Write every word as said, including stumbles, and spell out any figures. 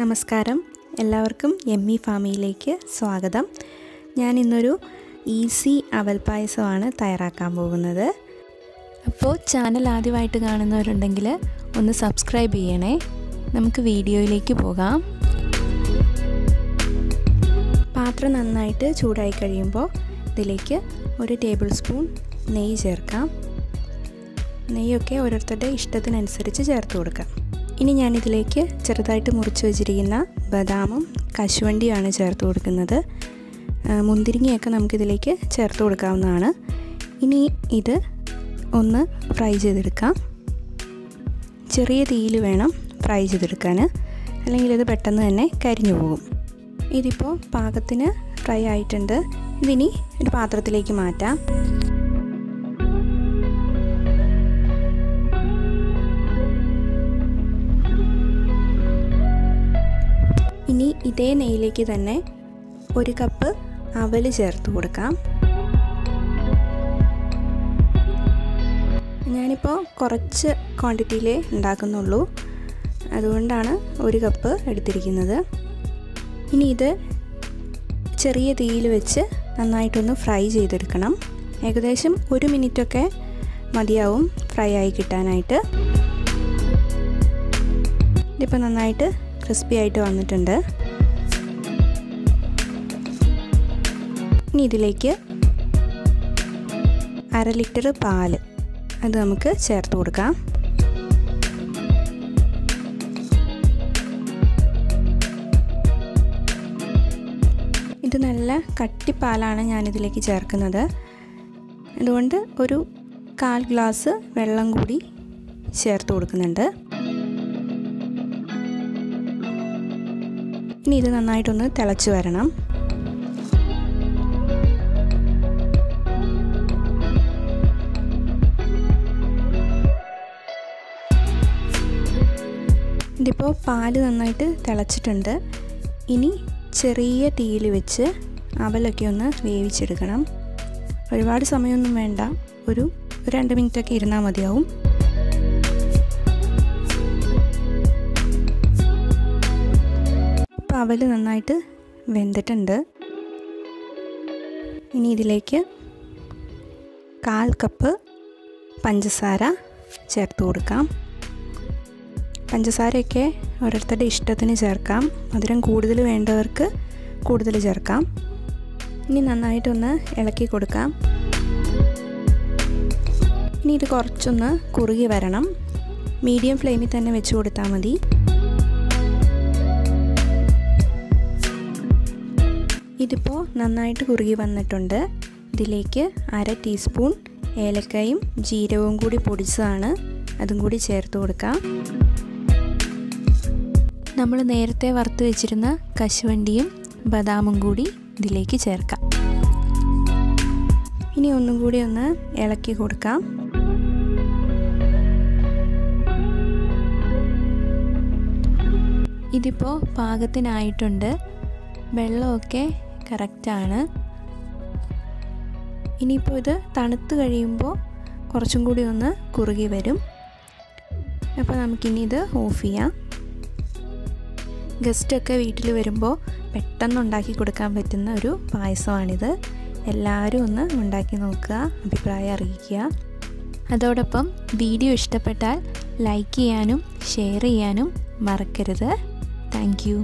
നമസ്കാരം എല്ലാവർക്കും യമ്മി ഫാമിയിലേക്ക് സ്വാഗതം. ഞാൻ ഇന്നൊരു ഈസി അവൽ പായസമാണ് തയ്യാറാക്കാൻ പോകുന്നത്. അപ്പോൾ ചാനൽ ആദ്യമായിട്ട് കാണുന്നവരുണ്ടെങ്കിൽ ഒന്ന് സബ്സ്ക്രൈബ് ചെയ്യണേ. നമുക്ക് വീഡിയോയിലേക്ക് പോകാം. പാത്രം നന്നായിട്ട് ചൂടായി കഴിയുമ്പോൾ ഇതിലേക്ക് ഒരു ടേബിൾ സ്പൂൺ നെയ്യ് ചേർക്കാം. നെയ്യൊക്കെ ഓരോരുത്തരുടെ ഇഷ്ടത്തിനനുസരിച്ച് ചേർത്ത് കൊടുക്കാം. ഇനി ഞാനിതിലേക്ക് ചെറുതായിട്ട് മുറിച്ച് വെച്ചിരിക്കുന്ന ബദാമും കശുവണ്ടിയുമാണ് ചേർത്ത് കൊടുക്കുന്നത്. മുന്തിരിങ്ങയൊക്കെ നമുക്കിതിലേക്ക് ചേർത്ത് കൊടുക്കാവുന്നതാണ്. ഇനി ഇത് ഒന്ന് ഫ്രൈ ചെയ്തെടുക്കാം. ചെറിയ തീയിൽ വേണം ഫ്രൈ ചെയ്തെടുക്കാൻ, അല്ലെങ്കിൽ ഇത് പെട്ടെന്ന് തന്നെ കരിഞ്ഞു പോകും. ഇതിപ്പോൾ പാകത്തിന് ഫ്രൈ ആയിട്ടുണ്ട്. ഇതിനി ഒരു പാത്രത്തിലേക്ക് മാറ്റാം. ഇനി ഇതേ നെയ്യിലേക്ക് തന്നെ ഒരു കപ്പ് അവൽ ചേർത്ത് കൊടുക്കാം. ഞാനിപ്പോൾ കുറച്ച് ക്വാണ്ടിറ്റിയിലേ ഉണ്ടാക്കുന്നുള്ളൂ, അതുകൊണ്ടാണ് ഒരു കപ്പ് എടുത്തിരിക്കുന്നത്. ഇനി ഇത് ചെറിയ തീയിൽ വെച്ച് നന്നായിട്ടൊന്ന് ഫ്രൈ ചെയ്തെടുക്കണം. ഏകദേശം ഒരു മിനിറ്റൊക്കെ മതിയാവും ഫ്രൈ ആയി കിട്ടാനായിട്ട്. ഇതിപ്പോൾ നന്നായിട്ട് ക്രിസ്പി ആയിട്ട് വന്നിട്ടുണ്ട്. ഇനി ഇതിലേക്ക് അര ലിറ്റർ പാല് അത് നമുക്ക് ചേർത്ത് കൊടുക്കാം. ഇത് നല്ല കട്ടിപ്പാലാണ് ഞാനിതിലേക്ക് ചേർക്കുന്നത്, അതുകൊണ്ട് ഒരു കാൽ ഗ്ലാസ് വെള്ളം കൂടി ചേർത്ത് കൊടുക്കുന്നുണ്ട്. ഇനി ഇത് നന്നായിട്ടൊന്ന് തിളച്ച് വരണം. ഇതിപ്പോൾ പാല് നന്നായിട്ട് തിളച്ചിട്ടുണ്ട്. ഇനി ചെറിയ തീയിൽ വെച്ച് അവലൊക്കെ ഒന്ന് വേവിച്ചെടുക്കണം. ഒരുപാട് സമയമൊന്നും വേണ്ട, ഒരു രണ്ട് മിനിറ്റൊക്കെ ഇരുന്നാൽ മതിയാവും. അവൽ നന്നായിട്ട് വെന്തിട്ടുണ്ട്. ഇനി ഇതിലേക്ക് കാൽ കപ്പ് പഞ്ചസാര ചേർത്ത് കൊടുക്കാം. പഞ്ചസാരയൊക്കെ ഓരോരുത്തരുടെ ഇഷ്ടത്തിന് ചേർക്കാം. മധുരം കൂടുതൽ വേണ്ടവർക്ക് കൂടുതൽ ചേർക്കാം. ഇനി നന്നായിട്ടൊന്ന് ഇളക്കി കൊടുക്കാം. ഇനി ഇത് കുറച്ചൊന്ന് കുറുകി വരണം. മീഡിയം ഫ്ലെയിമിൽ തന്നെ വെച്ച് കൊടുത്താൽ മതി. ഇതിപ്പോൾ നന്നായിട്ട് കുറുകി വന്നിട്ടുണ്ട്. ഇതിലേക്ക് അര ടീസ്പൂൺ ഏലക്കായും ജീരകവും കൂടി പൊടിച്ചതാണ്, അതും കൂടി ചേർത്ത് കൊടുക്കാം. നമ്മൾ നേരത്തെ വറുത്ത് വെച്ചിരുന്ന കശുവണ്ടിയും ബദാമും കൂടി ഇതിലേക്ക് ചേർക്കാം. ഇനി ഒന്നും കൂടി ഒന്ന് ഇളക്കി കൊടുക്കാം. ഇതിപ്പോൾ പാകത്തിനായിട്ടുണ്ട്. വെള്ളമൊക്കെ കറക്റ്റാണ്. ഇനിയിപ്പോൾ ഇത് തണുത്ത് കഴിയുമ്പോൾ കുറച്ചും കൂടി ഒന്ന് കുറുകി വരും. അപ്പോൾ നമുക്കിനി ഇത് ഓഫ് ചെയ്യാം. ഗസ്റ്റൊക്കെ വീട്ടിൽ വരുമ്പോൾ പെട്ടെന്ന് ഉണ്ടാക്കി കൊടുക്കാൻ പറ്റുന്ന ഒരു പായസമാണിത്. എല്ലാവരും ഒന്ന് ഉണ്ടാക്കി നോക്കുക, അഭിപ്രായം അറിയിക്കുക. അതോടൊപ്പം വീഡിയോ ഇഷ്ടപ്പെട്ടാൽ ലൈക്ക് ചെയ്യാനും ഷെയർ ചെയ്യാനും മറക്കരുത്. Thank U.